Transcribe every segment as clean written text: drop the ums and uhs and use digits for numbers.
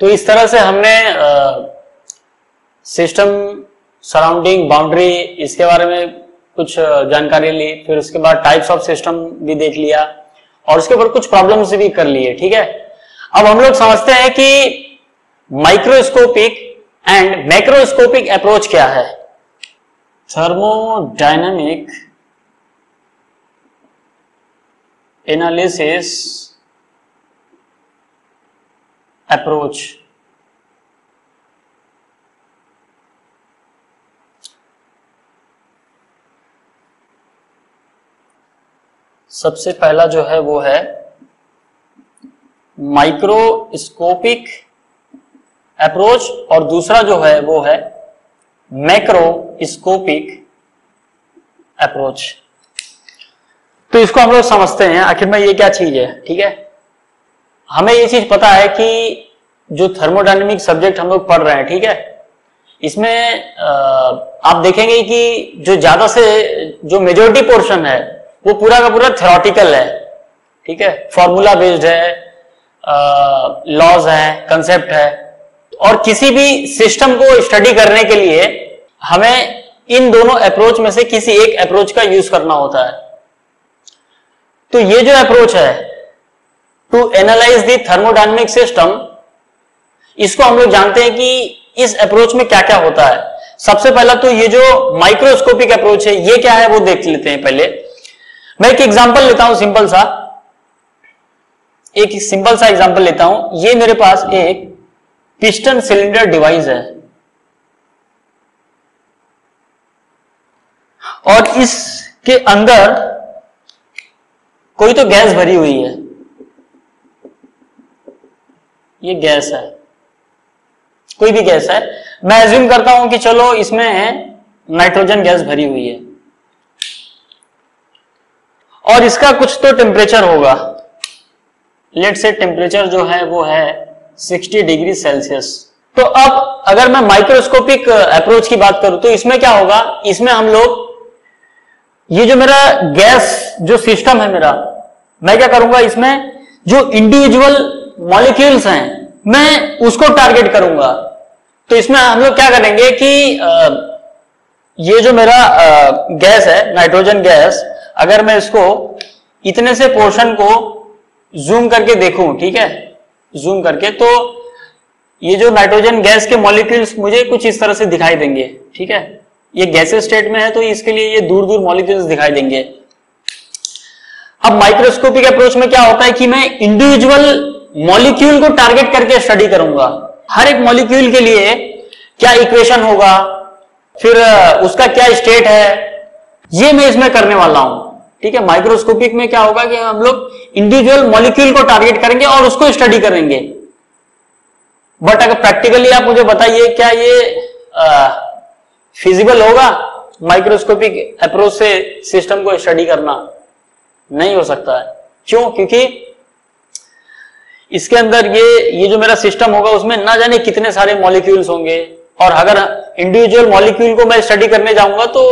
तो इस तरह से हमने सिस्टम सराउंडिंग बाउंड्री इसके बारे में कुछ जानकारी ली, फिर उसके बाद टाइप्स ऑफ सिस्टम भी देख लिया और उसके ऊपर कुछ प्रॉब्लम्स भी कर लिए। ठीक है, अब हम लोग समझते हैं कि माइक्रोस्कोपिक एंड मैक्रोस्कोपिक अप्रोच क्या है। Thermodynamic analysis approach. सबसे पहला जो है वो है माइक्रोस्कोपिक अप्रोच और दूसरा जो है वो है मैक्रोस्कोपिक अप्रोच। तो इसको हम लोग समझते हैं आखिर में ये क्या चीज है। ठीक है, हमें ये चीज पता है कि जो थर्मोडायनेमिक सब्जेक्ट हम लोग पढ़ रहे हैं, ठीक है, इसमें आप देखेंगे कि जो ज्यादा से जो मेजोरिटी पोर्शन है वो पूरा का पूरा थ्योरेटिकल है। ठीक है, फॉर्मूला बेस्ड है, लॉज है, कंसेप्ट है, और किसी भी सिस्टम को स्टडी करने के लिए हमें इन दोनों अप्रोच में से किसी एक अप्रोच का यूज करना होता है। तो ये जो अप्रोच है to analyse the thermodynamic system, इसको हम लोग जानते हैं कि इस अप्रोच में क्या क्या होता है। सबसे पहला तो ये जो माइक्रोस्कोपिक अप्रोच है ये क्या है वो देख लेते हैं। पहले मैं एक एग्जाम्पल लेता हूं, सिंपल सा एग्जाम्पल लेता हूं। ये मेरे पास एक पिस्टन सिलेंडर डिवाइस है और इसके अंदर कोई तो गैस भरी हुई है, ये गैस है, कोई भी गैस है। मैं अज्यूम करता हूं कि चलो इसमें नाइट्रोजन गैस भरी हुई है और इसका कुछ तो टेम्परेचर होगा। लेट्स से टेम्परेचर जो है वो है 60 डिग्री सेल्सियस। तो अब अगर मैं माइक्रोस्कोपिक अप्रोच की बात करूं तो इसमें क्या होगा, इसमें हम लोग ये जो मेरा गैस जो सिस्टम है मेरा, मैं क्या करूंगा, इसमें जो इंडिविजुअल मॉलिक्यूल्स हैं मैं उसको टारगेट करूंगा। तो इसमें हम लोग क्या करेंगे कि ये जो मेरा गैस है नाइट्रोजन गैस, अगर मैं इसको इतने से पोर्शन को जूम करके देखूं, ठीक है, जूम करके, तो ये जो नाइट्रोजन गैस के मॉलिक्यूल्स मुझे कुछ इस तरह से दिखाई देंगे। ठीक है, ये गैसेस स्टेट में है तो इसके लिए ये दूर दूर मॉलिक्यूल्स दिखाई देंगे। अब माइक्रोस्कोपिक अप्रोच में क्या होता है कि मैं इंडिविजुअल मॉलिक्यूल को टारगेट करके स्टडी करूंगा। हर एक मॉलिक्यूल के लिए क्या इक्वेशन होगा, फिर उसका क्या स्टेट है, ये मैं इसमें करने वाला हूं। ठीक है, माइक्रोस्कोपिक में क्या होगा कि हम लोग इंडिविजुअल मॉलिक्यूल को टारगेट करेंगे और उसको स्टडी करेंगे। बट अगर प्रैक्टिकली आप मुझे बताइए क्या ये फिजिबल होगा माइक्रोस्कोपिक अप्रोच से सिस्टम को स्टडी करना? नहीं हो सकता है। क्यों? क्योंकि इसके अंदर ये जो मेरा सिस्टम होगा उसमें ना जाने कितने सारे मॉलिक्यूल्स होंगे और अगर इंडिविजुअल मॉलिक्यूल को मैं स्टडी करने जाऊंगा तो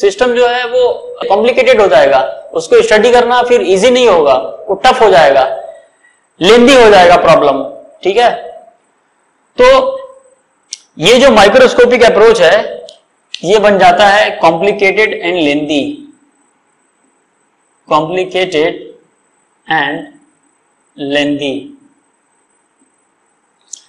सिस्टम जो है वो कॉम्प्लिकेटेड हो जाएगा, उसको स्टडी करना फिर इजी नहीं होगा, वो टफ हो जाएगा, लेंदी हो जाएगा प्रॉब्लम। ठीक है, तो ये जो माइक्रोस्कोपिक अप्रोच है ये बन जाता है complicated and lengthy, complicated and lengthy,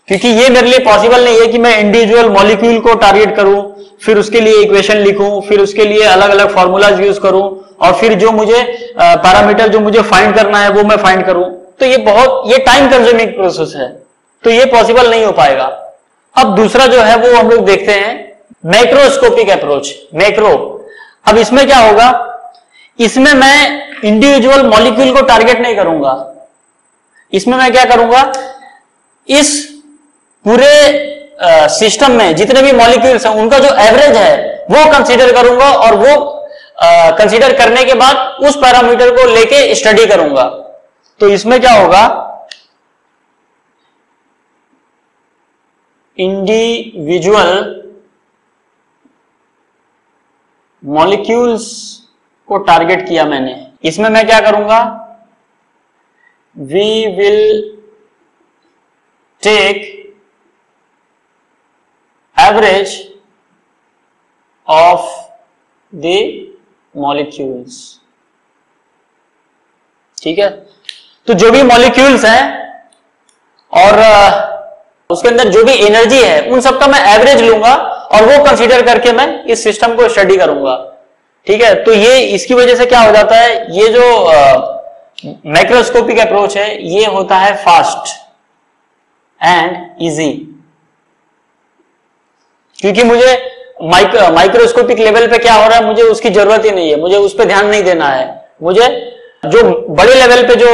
क्योंकि ये मेरे लिए पॉसिबल नहीं है कि मैं इंडिविजुअल मॉलिक्यूल को टारगेट करूं, फिर उसके लिए इक्वेशन लिखूं, फिर उसके लिए अलग अलग फॉर्मूलाज यूज करूं और फिर जो मुझे पैरामीटर जो मुझे फाइंड करना है वो मैं फाइंड करूं। तो ये टाइम कंज्यूमिंग प्रोसेस है, तो ये पॉसिबल नहीं हो पाएगा। अब दूसरा जो है वो हम लोग देखते हैं मैक्रोस्कोपिक अप्रोच, मैक्रो। अब इसमें क्या होगा, इसमें मैं इंडिविजुअल मॉलिक्यूल को टारगेट नहीं करूंगा, इसमें मैं क्या करूंगा, इस पूरे सिस्टम में जितने भी मॉलिक्यूल्स हैं उनका जो एवरेज है वो कंसीडर करूंगा और वो कंसीडर करने के बाद उस पैरामीटर को लेके स्टडी करूंगा। तो इसमें क्या होगा, इंडिविजुअल मॉलिक्यूल्स को टारगेट किया मैंने, इसमें मैं क्या करूंगा, we will take average of the molecules. ठीक है, तो जो भी molecules हैं और उसके अंदर जो भी एनर्जी है उन सबका मैं एवरेज लूंगा और वो कंसीडर करके मैं इस सिस्टम को स्टडी करूंगा. ठीक है, तो ये इसकी वजह से क्या हो जाता है, ये जो मैक्रोस्कोपिक अप्रोच है ये होता है फास्ट एंड इजी, क्योंकि मुझे माइक्रोस्कोपिक लेवल पे क्या हो रहा है मुझे उसकी जरूरत ही नहीं है, मुझे उस पर ध्यान नहीं देना है, मुझे जो बड़े लेवल पे जो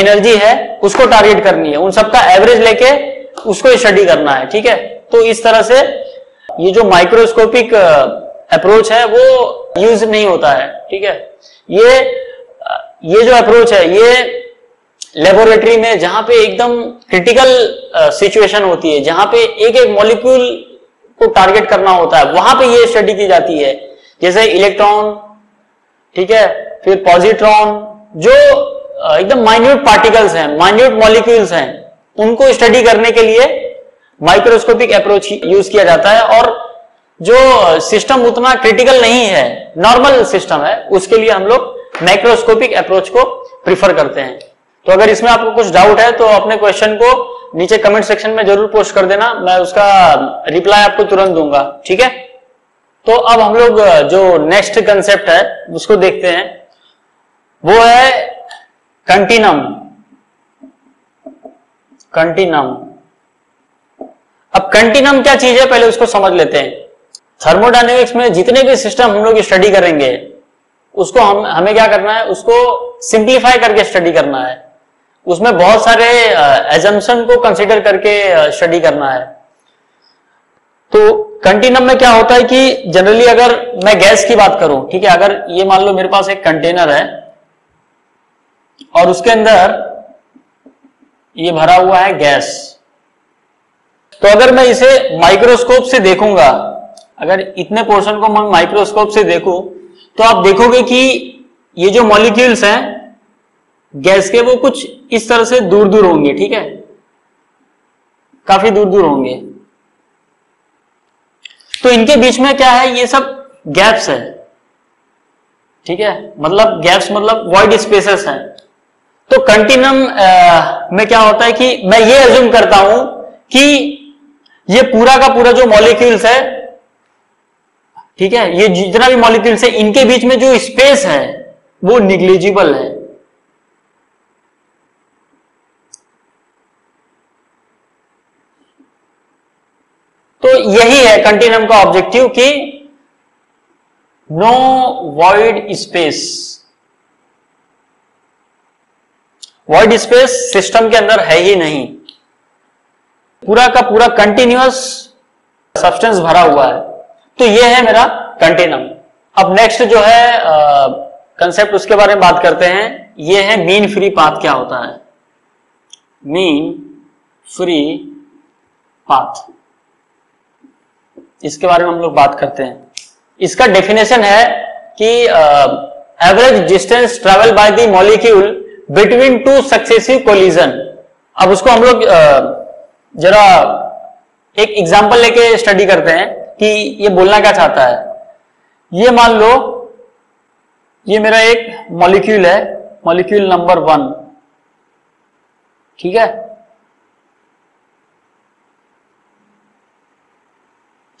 एनर्जी है उसको टारगेट करनी है, उन सबका एवरेज लेके उसको स्टडी करना है. ठीक है, तो इस तरह से ये जो माइक्रोस्कोपिक अप्रोच है वो यूज नहीं होता है. ठीक है, ये जो अप्रोच है ये लेबोरेटरी में जहां पे एकदम क्रिटिकल सिचुएशन होती है, जहां पे एक एक मॉलिक्यूल को टारगेट करना होता है, वहां पे ये स्टडी की जाती है, जैसे इलेक्ट्रॉन, ठीक है, फिर पॉजिट्रॉन, जो एकदम माइन्यूट पार्टिकल्स हैं, माइन्यूट मॉलिक्यूल्स हैं, उनको स्टडी करने के लिए माइक्रोस्कोपिक अप्रोच यूज किया जाता है. और जो सिस्टम उतना क्रिटिकल नहीं है, नॉर्मल सिस्टम है, उसके लिए हम लोग माइक्रोस्कोपिक अप्रोच को प्रिफर करते हैं. तो अगर इसमें आपको कुछ डाउट है तो अपने क्वेश्चन को नीचे कमेंट सेक्शन में जरूर पोस्ट कर देना, मैं उसका रिप्लाई आपको तुरंत दूंगा. ठीक है, तो अब हम लोग जो नेक्स्ट कंसेप्ट है उसको देखते हैं, वो है कंटिनम. कंटिनम, अब कंटिनम क्या चीज है पहले उसको समझ लेते हैं. थर्मोडायनेमिक्स में जितने भी सिस्टम हम लोग स्टडी करेंगे उसको हमें क्या करना है, उसको सिंप्लीफाई करके स्टडी करना है, उसमें बहुत सारे एजम्पशन को कंसीडर करके स्टडी करना है. तो कंटिनम में क्या होता है कि जनरली अगर मैं गैस की बात करूं, ठीक है, अगर ये मान लो मेरे पास एक कंटेनर है और उसके अंदर ये भरा हुआ है गैस, तो अगर मैं इसे माइक्रोस्कोप से देखूंगा, अगर इतने पोर्शन को मैं माइक्रोस्कोप से देखूं तो आप देखोगे कि ये जो मॉलिक्यूल्स हैं गैस के वो कुछ इस तरह से दूर दूर होंगे. ठीक है, काफी दूर दूर होंगे, तो इनके बीच में क्या है, ये सब गैप्स है. ठीक है, मतलब गैप्स मतलब वॉइड स्पेसेस हैं. तो कंटिनम में क्या होता है कि मैं ये अज्यूम करता हूं कि ये पूरा का पूरा जो मॉलिक्यूल्स है, ठीक है, ये जितना भी मॉलिक्यूल्स है इनके बीच में जो स्पेस है वो निग्लिजिबल है. तो यही है कंटिनम का ऑब्जेक्टिव कि no void space. Void space system के अंदर है ही नहीं, पूरा का पूरा कंटिन्यूअस सब्सटेंस भरा हुआ है. तो ये है मेरा कंटिनम. अब नेक्स्ट जो है कंसेप्ट उसके बारे में बात करते हैं, ये है मीन फ्री पाथ. क्या होता है मीन फ्री पाथ, इसके बारे में हम लोग बात करते हैं. इसका डेफिनेशन है कि average distance travel by the molecule between two successive collision. अब उसको हम लोग जरा एक एग्जांपल लेके स्टडी करते हैं कि ये बोलना क्या चाहता है. ये मान लो ये मेरा एक मॉलिक्यूल है, मॉलिक्यूल नंबर 1, ठीक है,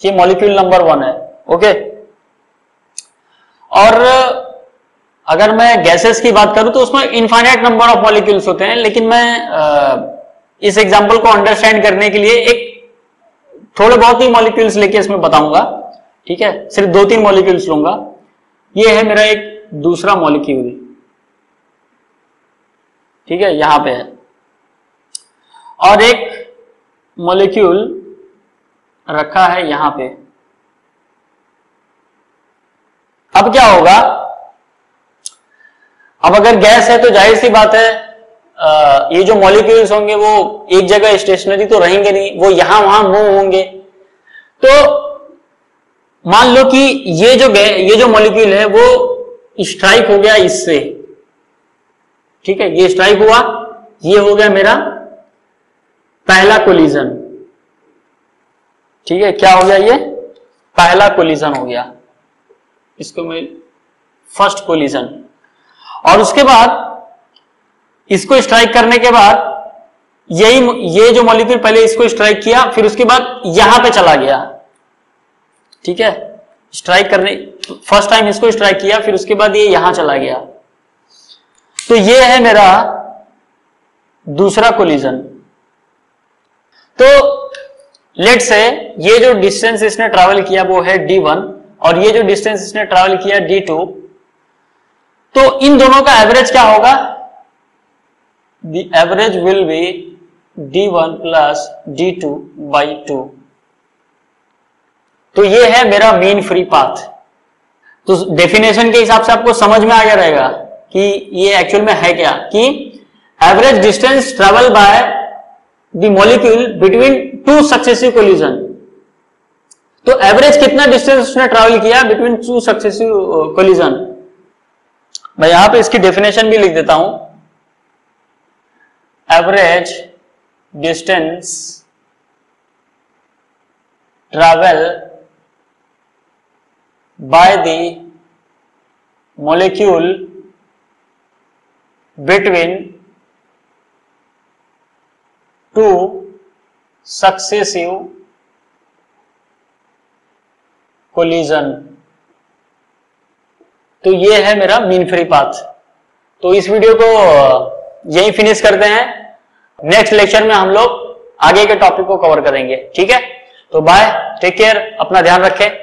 ये मॉलिक्यूल नंबर 1 है. ओके, और अगर मैं गैसेस की बात करूं तो उसमें इनफाइनाइट नंबर ऑफ मॉलिक्यूल्स होते हैं, लेकिन मैं इस एग्जांपल को अंडरस्टैंड करने के लिए एक थोड़े बहुत ही मॉलिक्यूल्स लेके इसमें बताऊंगा. ठीक है, सिर्फ 2-3 मॉलिक्यूल्स लूंगा. ये है मेरा एक दूसरा मॉलिक्यूल, ठीक है, यहां पे है, और एक मॉलिक्यूल रखा है यहां पे. अब क्या होगा, अब अगर गैस है तो जाहिर सी बात है ये जो मॉलिक्यूल्स होंगे वो एक जगह स्टेशनरी तो रहेंगे नहीं, वो यहां वहां मूव होंगे. तो मान लो कि ये जो मॉलिक्यूल है वो स्ट्राइक हो गया इससे, ठीक है, ये स्ट्राइक हुआ, ये हो गया मेरा पहला कोलिजन. ठीक है, क्या हो गया, ये पहला कोलिजन हो गया, इसको मैं फर्स्ट कोलिजन। और उसके बाद इसको स्ट्राइक करने के बाद ये जो मॉलिक्यूल पहले इसको स्ट्राइक किया, फिर उसके बाद यहां पे चला गया, ठीक है, स्ट्राइक करने फर्स्ट टाइम इसको स्ट्राइक किया, फिर उसके बाद ये यहां चला गया। तो ये है मेरा दूसरा कोलिजन। तो लेट्स से ये जो डिस्टेंस इसने ट्रैवल किया वो है d1 और ये जो डिस्टेंस इसने ट्रैवल किया d2, तो इन दोनों का एवरेज क्या होगा, the average will be d1 plus d2 by 2। तो ये है मेरा मीन फ्री पाथ। तो डेफिनेशन के हिसाब से आपको समझ में आ गया रहेगा कि ये एक्चुअल में है क्या, कि average distance travel by the molecule between two successive collision. तो एवरेज कितना डिस्टेंस उसने ट्रेवल किया बिटवीन टू सक्सेसिव कोलिजन। मैं यहां पे इसकी डेफिनेशन भी लिख देता हूं, average distance travel by the molecule between two successive collision। तो ये है मेरा मीन फ्री पाथ। तो इस वीडियो को यही फिनिश करते हैं, नेक्स्ट लेक्चर में हम लोग आगे के टॉपिक को कवर करेंगे, ठीक है। तो बाय, टेक केयर, अपना ध्यान रखें।